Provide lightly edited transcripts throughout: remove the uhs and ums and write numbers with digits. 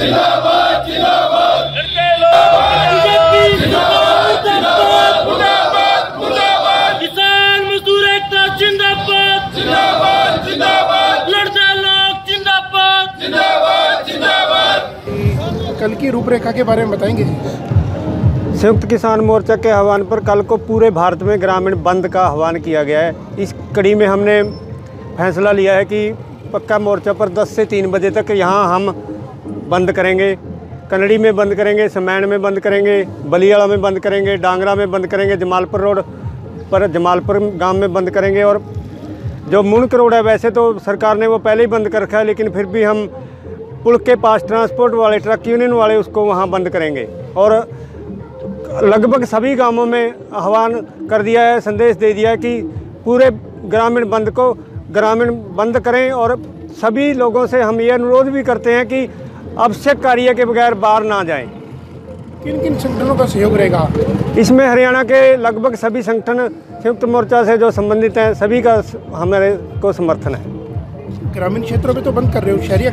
जिंदाबाद जिंदाबाद जिंदाबाद जिंदाबाद किसान मजदूर एकता जिंदाबाद जिंदाबाद जिंदाबाद लड़ते लोग जिंदाबाद जिंदाबाद जिंदाबाद। कल की रूपरेखा के बारे में बताएंगे जी। संयुक्त किसान मोर्चा के आह्वान पर कल को पूरे भारत में ग्रामीण बंद का आह्वान किया गया है। इस कड़ी में हमने फैसला लिया है कि पक्का मोर्चा पर 10 से 3 बजे तक यहाँ हम बंद करेंगे। कनड़ी में बंद करेंगे, समैन में बंद करेंगे, बलियाड़ा में बंद करेंगे, डांगरा में बंद करेंगे, जमालपुर रोड पर जमालपुर गांव में बंद करेंगे। और जो मुनक रोड है वैसे तो सरकार ने वो पहले ही बंद कर रखा है, लेकिन फिर भी हम पुल के पास ट्रांसपोर्ट वाले ट्रक यूनियन वाले उसको वहाँ बंद करेंगे। और लगभग सभी गाँवों में आह्वान कर दिया है, संदेश दे दिया है कि पूरे ग्रामीण बंद को ग्रामीण बंद करें। और सभी लोगों से हम ये अनुरोध भी करते हैं कि आवश्यक कार्य के बगैर बाहर ना जाएं। किन किन संगठनों का सहयोग रहेगा इसमें? हरियाणा के लगभग सभी संगठन संयुक्त मोर्चा से जो संबंधित हैं सभी का हमारे को समर्थन है। ग्रामीण क्षेत्रों में तो बंद कर रहे हो, शहरी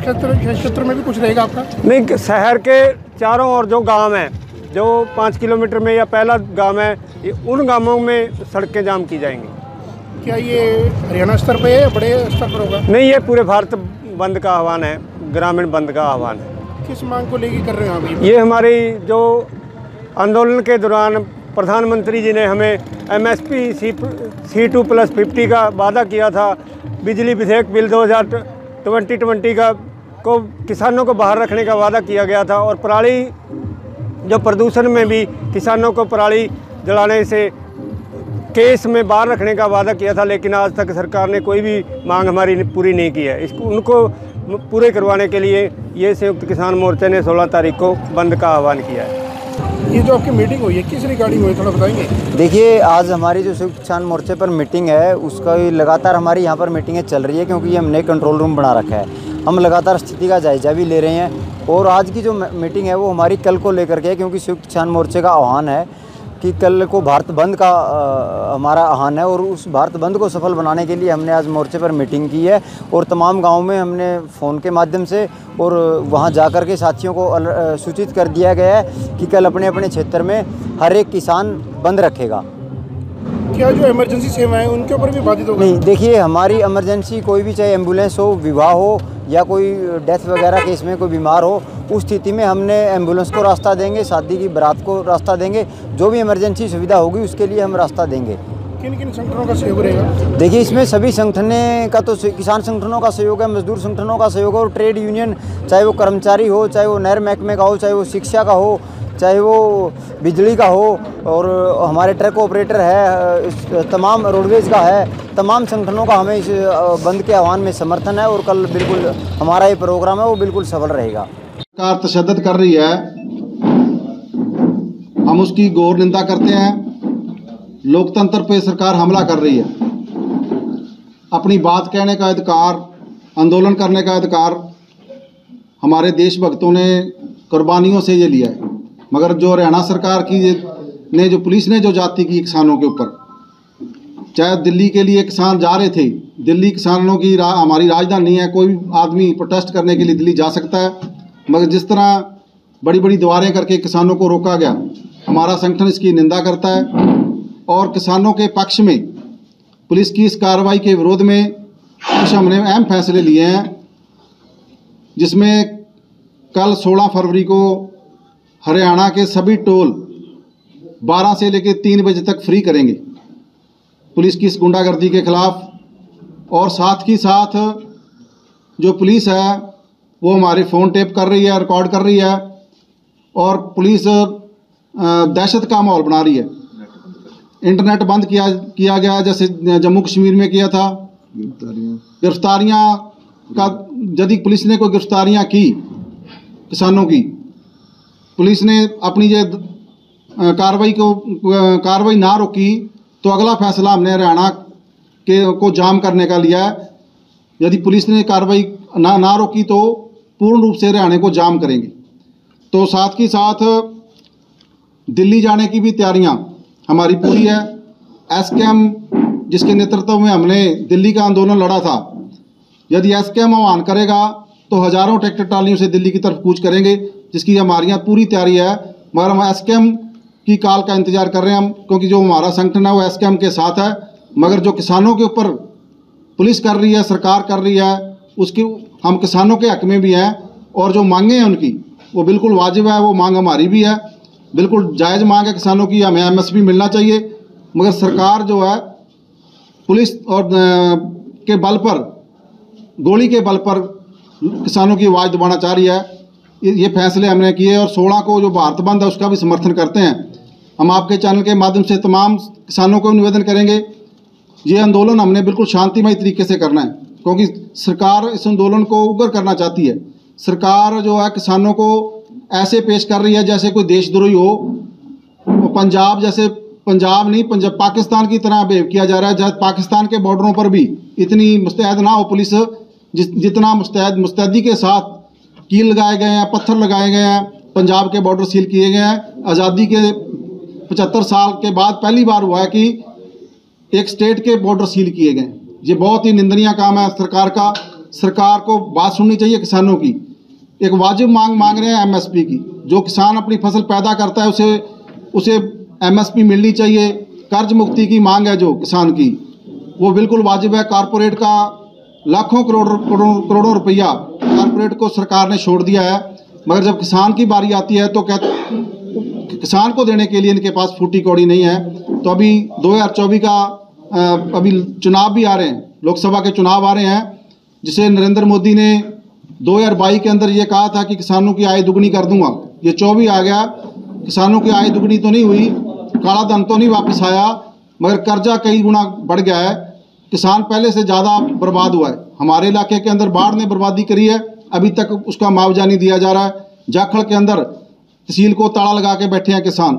क्षेत्रों में भी कुछ रहेगा आपका? नहीं, शहर के चारों ओर जो गाँव हैं, जो 5 किलोमीटर में या पहला गाँव है, उन गाँवों में सड़कें जाम की जाएंगी। क्या ये हरियाणा स्तर पर है या बड़े स्तर पर होगा? नहीं, ये पूरे भारत बंद का आह्वान है, ग्रामीण बंद का आह्वान है। किस मांग को लेकर कर रहे हैं आप ये? हमारी जो आंदोलन के दौरान प्रधानमंत्री जी ने हमें MSP C2+50 का वादा किया था, बिजली विधेयक बिल 2020 का को किसानों को बाहर रखने का वादा किया गया था। और पराली जो प्रदूषण में भी किसानों को पराली जलाने से केस में बाहर रखने का वादा किया था, लेकिन आज तक सरकार ने कोई भी मांग हमारी पूरी नहीं की है। इसको उनको पूरे करवाने के लिए ये संयुक्त किसान मोर्चा ने 16 तारीख को बंद का आह्वान किया है। ये जो आपकी मीटिंग हुई है किस रिगार्डिंग हुई, थोड़ा बताएंगे? देखिए, आज हमारी जो संयुक्त किसान मोर्चे पर मीटिंग है उसका लगातार हमारी यहाँ पर मीटिंगें चल रही है, क्योंकि हमने कंट्रोल रूम बना रखा है। हम लगातार स्थिति का जायजा भी ले रहे हैं। और आज की जो मीटिंग है वो हमारी कल को लेकर के, क्योंकि संयुक्त किसान मोर्चे का आह्वान है कि कल को भारत बंद का हमारा आह्वान है, और उस भारत बंद को सफल बनाने के लिए हमने आज मोर्चे पर मीटिंग की है। और तमाम गाँव में हमने फ़ोन के माध्यम से और वहां जाकर के साथियों को सूचित कर दिया गया है कि कल अपने अपने क्षेत्र में हर एक किसान बंद रखेगा। क्या जो इमरजेंसी सेवाएं उनके ऊपर भी बाधित होगा? नहीं, देखिए, हमारी इमरजेंसी कोई भी, चाहे एम्बुलेंस हो, विवाह हो या कोई डेथ वगैरह केस में कोई बीमार हो, उस स्थिति में हमने एम्बुलेंस को रास्ता देंगे, शादी की बारात को रास्ता देंगे, जो भी इमरजेंसी सुविधा होगी उसके लिए हम रास्ता देंगे। किन किन संगठनों का सहयोग रहेगा? देखिए, इसमें सभी संगठनों का, तो किसान संगठनों का सहयोग है, मजदूर संगठनों का सहयोग है, और ट्रेड यूनियन, चाहे वो कर्मचारी हो, चाहे वो नहर महकमे का हो, चाहे वो शिक्षा का हो, चाहे वो बिजली का हो, और हमारे ट्रक ऑपरेटर है, तमाम रोडवेज का है, तमाम संगठनों का हमें इस बंद के आह्वान में समर्थन है। और कल बिल्कुल हमारा ये प्रोग्राम है वो बिल्कुल सफल रहेगा। सरकार तशद्दद कर रही है, हम उसकी गौर निंदा करते हैं। लोकतंत्र पे सरकार हमला कर रही है। अपनी बात कहने का अधिकार, आंदोलन करने का अधिकार हमारे देशभक्तों ने कुर्बानियों से ये लिया है, मगर जो हरियाणा सरकार की ने जो पुलिस ने जो जाति की किसानों के ऊपर, चाहे दिल्ली के लिए किसान जा रहे थे, दिल्ली किसानों की हमारी राजधानी है, कोई आदमी प्रोटेस्ट करने के लिए दिल्ली जा सकता है, मगर जिस तरह बड़ी बड़ी दीवारें करके किसानों को रोका गया, हमारा संगठन इसकी निंदा करता है। और किसानों के पक्ष में पुलिस की इस कार्रवाई के विरोध में कुछ हमने अहम फैसले लिए हैं, जिसमें कल 16 फरवरी को हरियाणा के सभी टोल 12 से लेकर 3 बजे तक फ्री करेंगे पुलिस की इस गुंडागर्दी के खिलाफ। और साथ ही साथ जो पुलिस है वो हमारे फ़ोन टेप कर रही है, रिकॉर्ड कर रही है, और पुलिस दहशत का माहौल बना रही है। इंटरनेट बंद किया गया, जैसे जम्मू कश्मीर में किया था। गिरफ्तारियाँ का यदि पुलिस ने कोई गिरफ्तारियाँ की किसानों की, पुलिस ने अपनी ये कार्रवाई ना रोकी, तो अगला फैसला हमने हरियाणा के को जाम करने का लिया है। यदि पुलिस ने कार्रवाई ना रोकी तो पूर्ण रूप से हरियाणा को जाम करेंगे। तो साथ ही साथ दिल्ली जाने की भी तैयारियां हमारी पूरी है। SKM जिसके नेतृत्व में हमने दिल्ली का आंदोलन लड़ा था, यदि SKM आह्वान करेगा तो हजारों ट्रैक्टर ट्रालियों से दिल्ली की तरफ कूच करेंगे, जिसकी हमारी यहाँ पूरी तैयारी है। मगर हम एसकेएम की कॉल का इंतजार कर रहे हैं हम, क्योंकि जो हमारा संगठन है वो एसकेएम के साथ है। मगर जो किसानों के ऊपर पुलिस कर रही है, सरकार कर रही है, उसकी हम किसानों के हक में भी हैं, और जो मांगें हैं उनकी वो बिल्कुल वाजिब है। वो मांग हमारी भी है, बिल्कुल जायज़ मांग है किसानों की, हमें MSP मिलना चाहिए। मगर सरकार जो है पुलिस और के बल पर, गोली के बल पर किसानों की आवाज़ दबाना चाह रही है। ये फैसले हमने किए, और 16 को जो भारत बंद है उसका भी समर्थन करते हैं। हम आपके चैनल के माध्यम से तमाम किसानों को निवेदन करेंगे, ये आंदोलन हमने बिल्कुल शांतिमय तरीके से करना है, क्योंकि सरकार इस आंदोलन को उग्र करना चाहती है। सरकार जो है किसानों को ऐसे पेश कर रही है जैसे कोई देशद्रोही हो। पंजाब नहीं पाकिस्तान की तरह बिहेव किया जा रहा है। जहाँ पाकिस्तान के बॉर्डरों पर भी इतनी मुस्तैद ना हो पुलिस, जितना मुस्तैदी के साथ कील लगाए गए हैं, पत्थर लगाए गए हैं, पंजाब के बॉर्डर सील किए गए हैं। आज़ादी के 75 साल के बाद पहली बार हुआ है कि एक स्टेट के बॉर्डर सील किए गए। ये बहुत ही निंदनीय काम है सरकार का। सरकार को बात सुननी चाहिए किसानों की। एक वाजिब मांग मांग रहे हैं MSP की। जो किसान अपनी फसल पैदा करता है उसे MSP मिलनी चाहिए। कर्ज मुक्ति की मांग है जो किसान की, वो बिल्कुल वाजिब है। कॉरपोरेट का लाखों करोड़ों रुपया कॉरपोरेट को सरकार ने छोड़ दिया है, मगर जब किसान की बारी आती है तो किसान को देने के लिए इनके पास फूटी कौड़ी नहीं है। तो अभी 2024 का अभी चुनाव भी आ रहे हैं, लोकसभा के चुनाव आ रहे हैं, जिसे नरेंद्र मोदी ने 2022 के अंदर ये कहा था कि किसानों की आय दुगनी कर दूंगा। ये 24 आ गया, किसानों की आय दुगनी तो नहीं हुई, काला धन तो नहीं वापस आया, मगर कर्जा कई गुना बढ़ गया है। किसान पहले से ज़्यादा बर्बाद हुआ है। हमारे इलाके के अंदर बाढ़ ने बर्बादी करी है, अभी तक उसका मुआवजा नहीं दिया जा रहा है। जाखड़ के अंदर तहसील को ताला लगा के बैठे हैं किसान।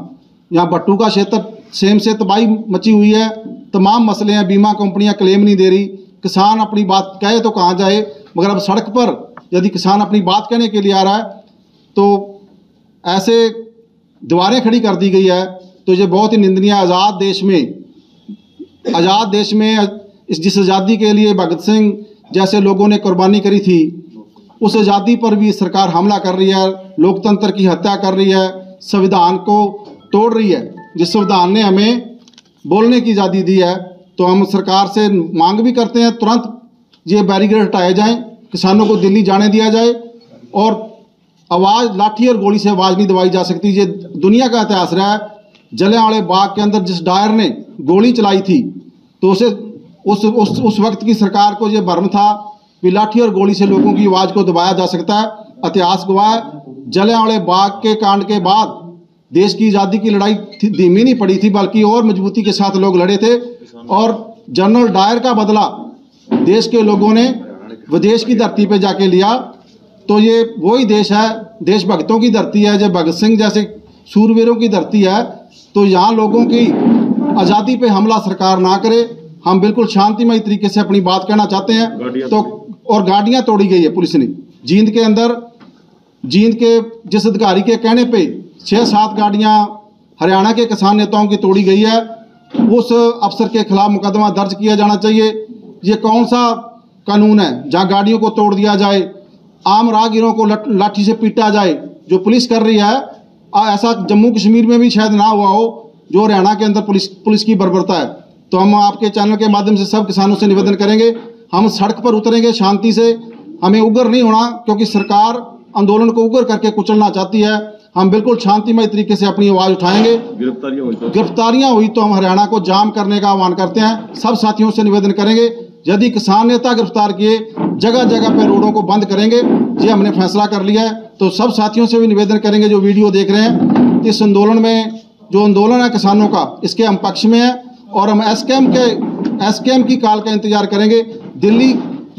यहाँ भट्टू का क्षेत्र सेम से तबाही मची हुई है, तमाम मसले हैं। बीमा कंपनियाँ क्लेम नहीं दे रही। किसान अपनी बात कहे तो कहाँ जाए, मगर अब सड़क पर यदि किसान अपनी बात कहने के लिए आ रहा है तो ऐसे दीवारें खड़ी कर दी गई है। तो ये बहुत ही निंदनीय। आज़ाद देश में जिस आज़ादी के लिए भगत सिंह जैसे लोगों ने कुर्बानी करी थी, उस आज़ादी पर भी सरकार हमला कर रही है, लोकतंत्र की हत्या कर रही है, संविधान को तोड़ रही है। जिस संविधान ने हमें बोलने की आज़ादी दी है, तो हम सरकार से मांग भी करते हैं तुरंत ये बैरिकेड हटाए जाएं, किसानों को दिल्ली जाने दिया जाए, और आवाज़ लाठी और गोली से आवाज़ नहीं दबाई जा सकती। ये दुनिया का इतिहास रहा है। जलियांवाले बाग के अंदर जिस डायर ने गोली चलाई थी, तो उसे उस वक्त की सरकार को ये भ्रम था कि लाठी और गोली से लोगों की आवाज़ को दबाया जा सकता है। इतिहास गवाह है, जलियांवाले बाग के कांड के बाद देश की आज़ादी की लड़ाई धीमी नहीं पड़ी थी, बल्कि और मजबूती के साथ लोग लड़े थे। और जनरल डायर का बदला देश के लोगों ने विदेश की धरती पे जाके लिया। तो ये वही देश है, देशभक्तों की धरती है, जब भगत सिंह जैसे सूरवीरों की धरती है। तो यहाँ लोगों की आज़ादी पे हमला सरकार ना करे। हम बिल्कुल शांतिमय तरीके से अपनी बात कहना चाहते हैं। तो और गाड़ियाँ तोड़ी गई है पुलिस ने जींद के अंदर। जींद के जिस अधिकारी के कहने पर 6-7 गाड़ियाँ हरियाणा के किसान नेताओं की तोड़ी गई है। उस अफसर के खिलाफ मुकदमा दर्ज किया जाना चाहिए। ये कौन सा कानून है जहाँ गाड़ियों को तोड़ दिया जाए, आम राहगीरों को लाठी से पीटा जाए, जो पुलिस कर रही है। ऐसा जम्मू कश्मीर में भी शायद ना हुआ हो, जो हरियाणा के अंदर पुलिस की बर्बरता है। तो हम आपके चैनल के माध्यम से सब किसानों से निवेदन करेंगे, हम सड़क पर उतरेंगे शांति से, हमें उग्र नहीं होना, क्योंकि सरकार आंदोलन को उग्र करके कुचलना चाहती है। हम बिल्कुल शांतिमय तरीके से अपनी आवाज़ उठाएंगे। गिरफ्तारियां हुई तो हम हरियाणा को जाम करने का आह्वान करते हैं। सब साथियों से निवेदन करेंगे, यदि किसान नेता गिरफ्तार किए, जगह जगह पर रोडों को बंद करेंगे। ये हमने फैसला कर लिया है। तो सब साथियों से भी निवेदन करेंगे जो वीडियो देख रहे हैं, इस आंदोलन में, जो आंदोलन है किसानों का, इसके हम पक्ष में हैं। और हम एसकेएम की कॉल का इंतजार करेंगे। दिल्ली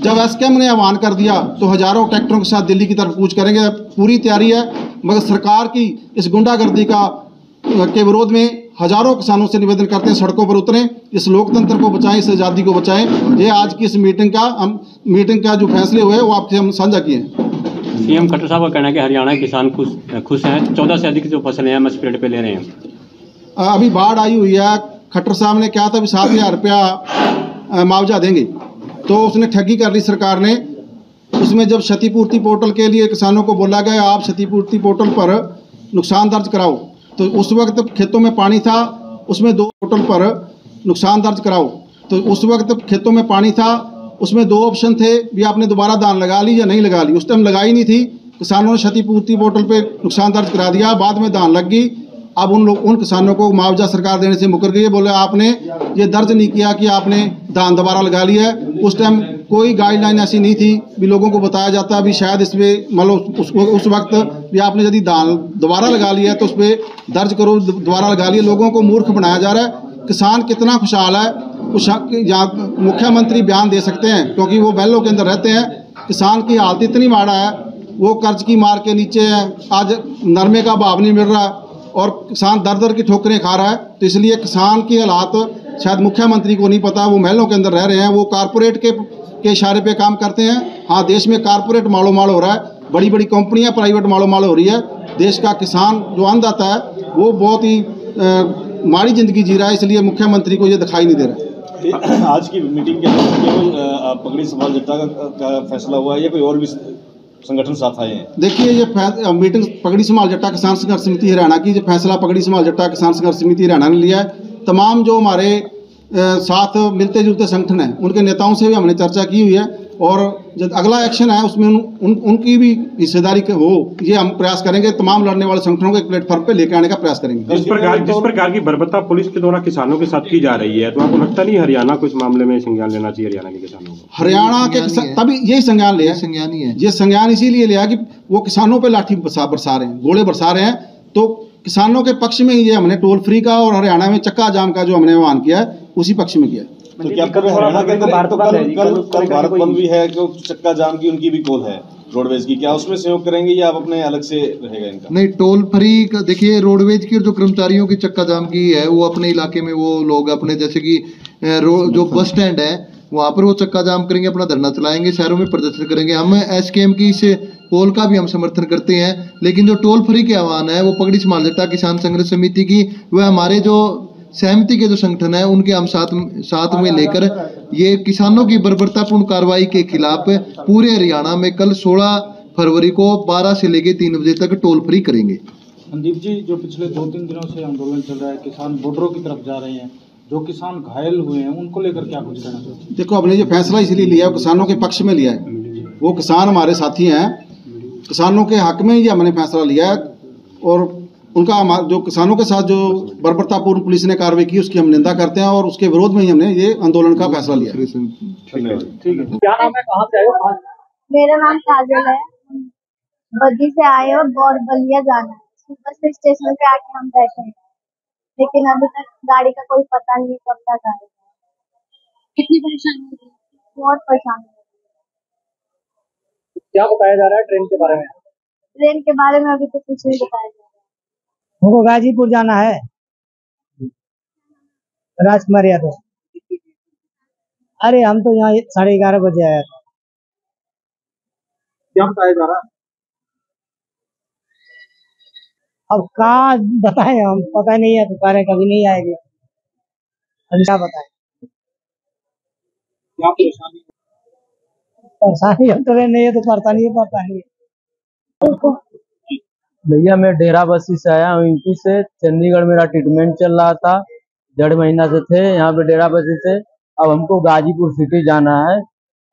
जब एसकेएम ने आह्वान कर दिया तो हज़ारों ट्रैक्टरों के साथ दिल्ली की तरफ कूच करेंगे। पूरी तैयारी है, मगर सरकार की इस गुंडागर्दी के विरोध में हज़ारों किसानों से निवेदन करते हैं, सड़कों पर उतरें, इस लोकतंत्र को बचाएं, इस आज़ादी को बचाएं। ये आज की इस मीटिंग का जो फैसले हुए वो आपसे हम साझा किए हैं। CM खट्टर साहब का कहना है कि हरियाणा के किसान खुश हैं, 14 से अधिक जो फसलें हैं MSP रेट पे ले रहे हैं। अभी बाढ़ आई हुई है, खट्टर साहब ने कहा था अभी 7,000 रुपया मुआवजा देंगे, तो उसने ठगी कर ली सरकार ने। इसमें जब क्षतिपूर्ति पोर्टल के लिए किसानों को बोला गया आप क्षतिपूर्ति पोर्टल पर नुकसान दर्ज कराओ, तो उस वक्त खेतों में पानी था, उसमें दो पोर्टल पर नुकसान दर्ज कराओ, तो उस वक्त खेतों में पानी था, उसमें दो ऑप्शन थे भी आपने दोबारा धान लगा ली या नहीं लगा ली। उस टाइम लगाई नहीं थी, किसानों ने क्षतिपूर्ति पोर्टल पे नुकसान दर्ज करा दिया, बाद में धान लग गई। अब उन किसानों को मुआवजा सरकार देने से मुकर गई है, बोले आपने ये दर्ज नहीं किया कि आपने धान दोबारा लगा लिया है। उस टाइम कोई गाइडलाइन ऐसी नहीं थी भी लोगों को बताया जाता भी शायद इसमें मतलब उस वक्त भी आपने यदि धान दोबारा लगा लिया है तो उस पर दर्ज करो दोबारा लगा लिया। लोगों को मूर्ख बनाया जा रहा है। किसान कितना खुशहाल है यहाँ मुख्यमंत्री बयान दे सकते हैं, क्योंकि वो महलों के अंदर रहते हैं। किसान की हालत इतनी माड़ा है, वो कर्ज की मार के नीचे है, आज नरमे का भाव नहीं मिल रहा है और किसान दर दर की ठोकरें खा रहा है। तो इसलिए किसान की हालात शायद मुख्यमंत्री को नहीं पता, वो महलों के अंदर रह रहे हैं, वो कारपोरेट के इशारे पे काम करते हैं। हाँ, देश में कारपोरेट मालो माल हो रहा है, बड़ी बड़ी कंपनियां प्राइवेट मालो माल हो रही है। देश का किसान जो अन्नदाता है वो बहुत ही माड़ी जिंदगी जी रहा है, इसलिए मुख्यमंत्री को ये दिखाई नहीं दे रहा है। आज की मीटिंग के केवल पगड़ी समाज जट्टा का फैसला हुआ है या कोई और भी संगठन साथ आए हैं? देखिए, ये मीटिंग पगड़ी समाज जट्टा किसान संघर्ष समिति हरियाणा की, जो फैसला पगड़ी समाज जट्टा किसान संघर्ष समिति हरियाणा ने लिया है। तमाम जो हमारे साथ मिलते जुलते संगठन हैं उनके नेताओं से भी हमने चर्चा की हुई है और जो अगला एक्शन है उसमें उनकी भी हिस्सेदारी हो, ये हम प्रयास करेंगे। तमाम लड़ने वाले संगठनों को एक प्लेटफॉर्म पे लेकर आने का प्रयास करेंगे। जिस प्रकार की बर्बरता पुलिस के द्वारा किसानों के साथ की जा रही है, तो आपको लगता नहीं हरियाणा को इस मामले में संज्ञान लेना चाहिए? हरियाणा के किसानों को हरियाणा के तभी यही संज्ञान लिया, संज्ञान इसीलिए लिया कि वो किसानों पर लाठी बरसा रहे हैं, गोले बरसा रहे हैं। तो किसानों के पक्ष में ये हमने टोल फ्री का और हरियाणा में चक्का जाम का जो हमने आह्वान किया है उसी पक्ष में किया। तो क्या कल भारत बंद भी है, चक्का जाम की उनकी भी कॉल है रोडवेज की, क्या उसमें सहयोग करेंगे या आप अपने अलग से रहेगा इनका? नहीं, टोल फ्री का देखिए, रोडवेज की जो कर्मचारियों की चक्का जाम की है वो अपने इलाके में वो लोग अपने जैसे कि जो बस स्टैंड है वहाँ पर वो चक्का जाम करेंगे, अपना धरना चलाएंगे, शहरों में प्रदर्शन करेंगे। हम एसकेएम की इस कॉल का भी हम समर्थन करते हैं, लेकिन जो टोल फ्री के आह्वान है वो पगड़ी समाज जट्टा किसान संघर्ष समिति की वह हमारे जो सहमति के जो संगठन है उनके हम साथ में लेकर ये किसानों की बर्बरतापूर्ण कार्रवाई के खिलाफ पूरे हरियाणा में कल 16 फरवरी को 12 से लेकर 3 बजे तक टोल फ्री करेंगे। संदीप जी, जो पिछले 2-3 दिनों से आंदोलन चल रहा है, किसान बॉर्डरों की तरफ जा रहे हैं, जो किसान घायल हुए हैं उनको लेकर क्या कुछ कहना चाहिए? देखो, हमने ये फैसला इसलिए लिया है किसानों के पक्ष में लिया है, वो किसान हमारे साथी हैं, किसानों के हक में ही हमने फैसला लिया है और उनका जो किसानों के साथ जो बर्बरतापूर्ण पुलिस ने कार्रवाई की उसकी हम निंदा करते हैं और उसके विरोध में ही हमने ये आंदोलन का फैसला लिया। ठीक है। क्या नाम है, कहाँ से आए हो? मेरा नाम काजल है, बद्दी से आए और बलिया जाना है। सुपर से स्टेशन पे आके हम बैठे हैं, लेकिन अभी तक गाड़ी का कोई पता नहीं कब तक आएगा। कितनी परेशानी हो रही है? बहुत परेशानी हो रही है। क्या बताया जा रहा है ट्रेन के बारे में? ट्रेन के बारे में अभी तो कुछ नहीं बताया जा रहा है। हमको गाजीपुर जाना है, राजकुमार यादव। अरे हम तो यहाँ 11:30 बजे आया था। क्या बताया जा रहा? अब कहाँ बताए हम, पता नहीं है, दुकानें कभी नहीं आएगी, हम क्या बताए। परेशानी हम तो नहीं है तो परेशानी है। भैया, मैं डेरा बस्ती से आया हूँ, यूपी से। चंडीगढ़ मेरा ट्रीटमेंट चल रहा था, 1.5 महीना से थे यहाँ पे डेरा बस्ती से। अब हमको गाजीपुर सिटी जाना है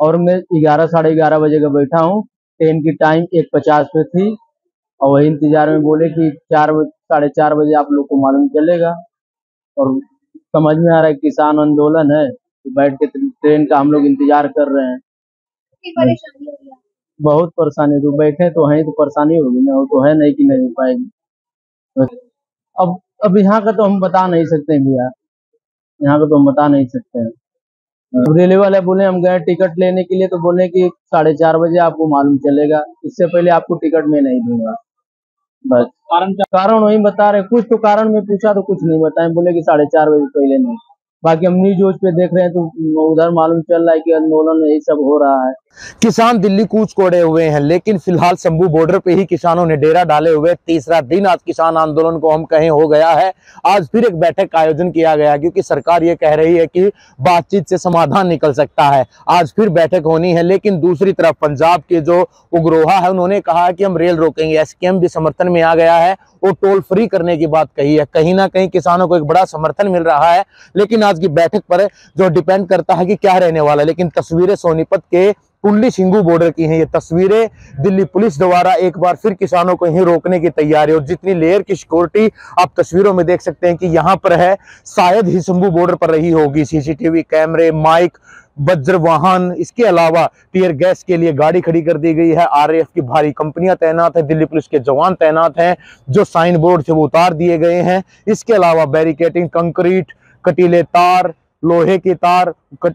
और मैं 11-11:30 बजे का बैठा हूँ। ट्रेन की टाइम 1:50 पे थी और वही इंतजार में बोले कि 4-4:30 बजे आप लोग को मालूम चलेगा। और समझ में आ रहा है किसान आंदोलन है तो बैठ के ट्रेन का हम लोग इंतजार कर रहे हैं। बहुत परेशानी, तो बैठे तो हैं तो परेशानी होगी ना, वो तो है नहीं कि नहीं हो पाएगी। अब यहाँ का तो हम बता नहीं सकते भैया, यहाँ का तो हम बता नहीं सकते हैं। रेलवे वाले बोले हम गए टिकट लेने के लिए तो बोले कि 4:30 बजे आपको मालूम चलेगा, इससे पहले आपको टिकट में नहीं दूंगा। बस कारण वही बता रहे, कुछ तो कारण में पूछा तो कुछ नहीं बताए, बोले कि 4:30 बजे पहले नहीं। बाकी हम न्यूज पे देख रहे हैं तो उधर मालूम चल रहा है कि आंदोलन यही सब हो रहा है। किसान दिल्ली कूच कोड़े हुए हैं, लेकिन फिलहाल शंभू बॉर्डर पे ही किसानों ने डेरा डाले हुए। तीसरा दिन आज किसान आंदोलन को हम कहें हो गया है। आज फिर एक बैठक का आयोजन किया गया, क्योंकि सरकार ये कह रही है कि बातचीत से समाधान निकल सकता है। आज फिर बैठक होनी है, लेकिन दूसरी तरफ पंजाब के जो उग्रोहा है उन्होंने कहा कि हम रेल रोकेंगे। एसकेएम भी समर्थन में आ गया है और टोल फ्री करने की बात कही है। कहीं ना कहीं किसानों को एक बड़ा समर्थन मिल रहा है, लेकिन आज की बैठक पर जो डिपेंड करता है कि क्या रहने वाला है। लेकिन तस्वीरें सोनीपत के कुंडली सिंगू बॉर्डर की हैं। ये तस्वीरें दिल्ली पुलिस द्वारा एक बार फिर किसानों को यहीं रोकने की तैयारी, और जितनी लेयर की सिक्योरिटी आप तस्वीरों में देख सकते हैं कि यहाँ पर है, शायद ही शंभू बॉर्डर पर रही होगी। सीसीटीवी कैमरे, माइक, वज्र वाहन, इसके अलावा टीयर गैस के लिए गाड़ी खड़ी कर दी गई है। आरएएफ की भारी कंपनियां तैनात है, दिल्ली पुलिस के जवान तैनात हैं। जो साइन बोर्ड थे वो उतार दिए गए हैं। इसके अलावा बैरिकेटिंग, कंक्रीट, कटीले तार, लोहे की तार,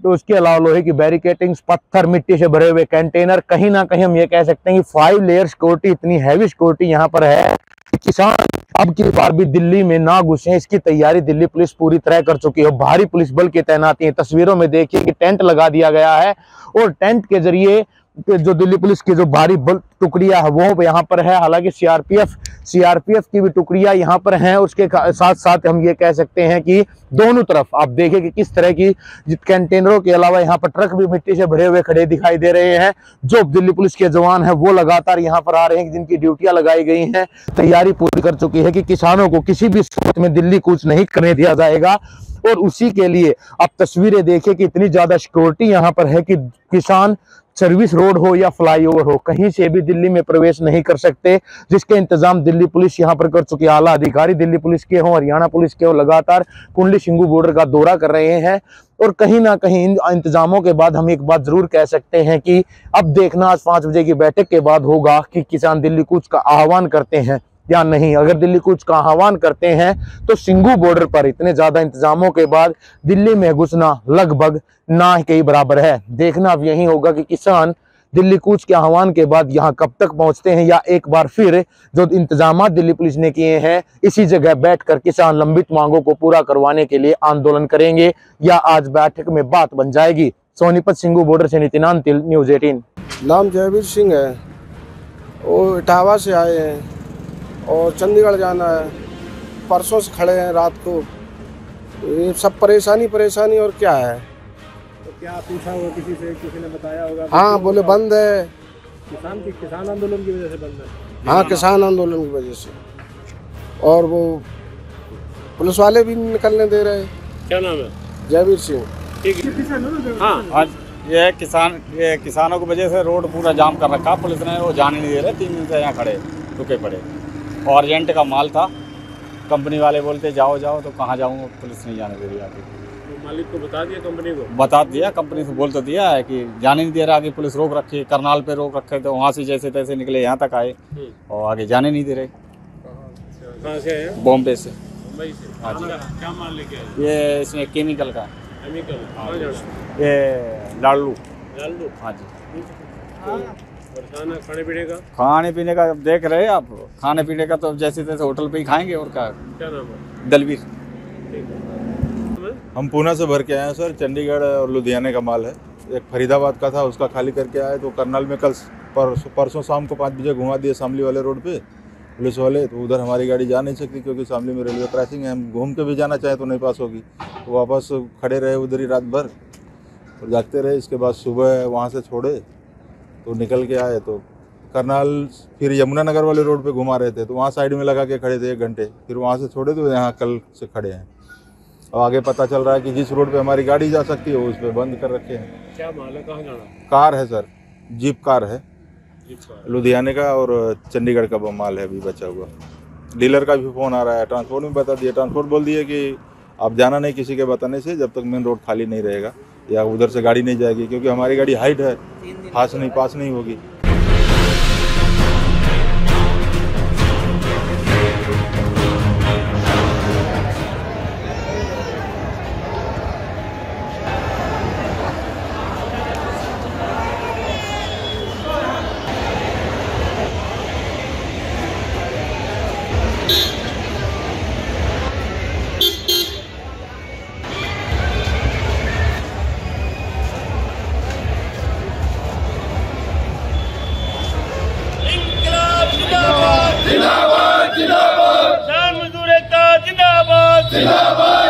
उसके अलावा लोहे की बैरिकेटिंग्स, पत्थर, मिट्टी से भरे हुए कंटेनर। कहीं ना कहीं हम ये कह सकते हैं कि 5 लेयर सिक्योरिटी, इतनी हैवी सिक्योरिटी यहाँ पर है। किसान अब की बार भी दिल्ली में ना घुसे, इसकी तैयारी दिल्ली पुलिस पूरी तरह कर चुकी है। भारी पुलिस बल की तैनाती है। तस्वीरों में देखिए कि टेंट लगा दिया गया है, और टेंट के जरिए जो दिल्ली पुलिस की जो भारी बल टुकड़ियां है वो यहाँ पर है। हालांकि सीआरपीएफ की भी टुकड़ियां यहाँ पर हैं। उसके साथ साथ हम ये कह सकते हैं कि दोनों तरफ आप देखें कि किस तरह की कंटेनरों के अलावा यहाँ पर ट्रक भी मिट्टी से भरे हुए खड़े दिखाई दे रहे हैं। जो दिल्ली पुलिस के जवान हैं वो लगातार यहाँ पर आ रहे हैं, जिनकी ड्यूटियां लगाई गई हैं। तैयारी पूरी कर चुकी है कि किसानों को किसी भी सूरत में दिल्ली कूच नहीं करने दिया जाएगा, और उसी के लिए आप तस्वीरें देखिए कि इतनी ज्यादा सिक्योरिटी यहाँ पर है कि किसान सर्विस रोड हो या फ्लाईओवर हो, कहीं से भी दिल्ली में प्रवेश नहीं कर सकते, जिसके इंतजाम दिल्ली पुलिस यहां पर कर चुकी है। आला अधिकारी दिल्ली पुलिस के हों, हरियाणा पुलिस के हों, लगातार कुंडली सिंगू बॉर्डर का दौरा कर रहे हैं। और कहीं ना कहीं इन इंतजामों के बाद हम एक बात जरूर कह सकते हैं कि अब देखना आज 5 बजे की बैठक के बाद होगा कि किसान दिल्ली कूच का आह्वान करते हैं या नहीं। अगर दिल्ली कूच का आह्वान करते हैं तो सिंगू बॉर्डर पर इतने ज्यादा इंतजामों के बाद दिल्ली में घुसना लगभग ना के बराबर है। देखना अब यही होगा कि किसान दिल्ली कूच के आह्वान के बाद यहाँ कब तक पहुंचते हैं, या एक बार फिर जो इंतजाम दिल्ली पुलिस ने किए हैं इसी जगह बैठकर किसान लंबित मांगों को पूरा करवाने के लिए आंदोलन करेंगे, या आज बैठक में बात बन जाएगी। सोनीपत सिंगू बॉर्डर से नितिनान, न्यूज़ 18। नाम जयवीर सिंह है, वो इटावा से आए हैं और चंडीगढ़ जाना है। परसों से खड़े हैं रात को। ये सब परेशानी और क्या है? तो क्या पूछा होगा किसी से? किसी ने बताया होगा? हाँ, बोले बंद है। किसान आंदोलन की वजह से बंद है। हाँ, किसान आंदोलन की वजह से। और वो पुलिस वाले भी निकलने दे रहे। क्या नाम है? जयवीर सिंह। ठीक है। हाँ, आज ये किसानों की वजह से रोड पूरा जाम कर रखा पुलिस ने, वो जाने नहीं दे रहे। 3 दिन से यहाँ खड़े रुके पड़े। अर्जेंट का माल था, कंपनी वाले बोलते जाओ जाओ, तो कहाँ जाऊँ, पुलिस नहीं जाने दे रही आगे। तो मालिक को बता दिया? कंपनी को बता दिया, कंपनी से बोल तो दिया है कि जाने नहीं दे रहा आगे, पुलिस रोक रखी है। करनाल पे रोक रखे थे, वहाँ से जैसे तैसे निकले यहाँ तक आए और आगे जाने नहीं दे रहे। कहाँ से आए? बॉम्बे से, मुंबई से। हाँ जी। क्या माल लेके आए? ये इसमें केमिकल का। केमिकल? ये लालू। लालू? हाँ जी। खाने पीने का अब देख रहे हैं आप, खाने पीने का तो जैसे तैसे होटल पे ही खाएंगे। और क्या? क्या नाम है? दलवीर। हम पूना से भर के आए हैं सर। चंडीगढ़ और लुधियाने का माल है। एक फरीदाबाद का था, उसका खाली करके आए, तो करनाल में कल परसों शाम को 5 बजे घुमा दिए शामली वाले रोड पे पुलिस वाले। तो उधर हमारी गाड़ी जा नहीं सकती क्योंकि शामली में रेलवे क्रॉसिंग है। हम घूम के भी जाना चाहें तो नहीं पास होगी। वापस खड़े रहे उधर ही रात भर और जागते रहे। इसके बाद सुबह वहाँ से छोड़े तो निकल के आए, तो करनाल फिर यमुनानगर वाले रोड पे घुमा रहे थे, तो वहाँ साइड में लगा के खड़े थे 1 घंटे। फिर वहाँ से छोड़े तो यहाँ कल से खड़े हैं। और आगे पता चल रहा है कि जिस रोड पे हमारी गाड़ी जा सकती है उस पे बंद कर रखे हैं। क्या माल है? कहाँ जाना? कार है सर, जीप कार है। लुधियाने का और चंडीगढ़ का माल है अभी बचा हुआ। डीलर का भी फ़ोन आ रहा है। ट्रांसपोर्ट में बता दिया, ट्रांसपोर्ट बोल दिए कि आप जाना नहीं किसी के बताने से, जब तक मेन रोड खाली नहीं रहेगा या उधर से गाड़ी नहीं जाएगी, क्योंकि हमारी गाड़ी हाइट है, पास नहीं होगी। जिंदाबाद।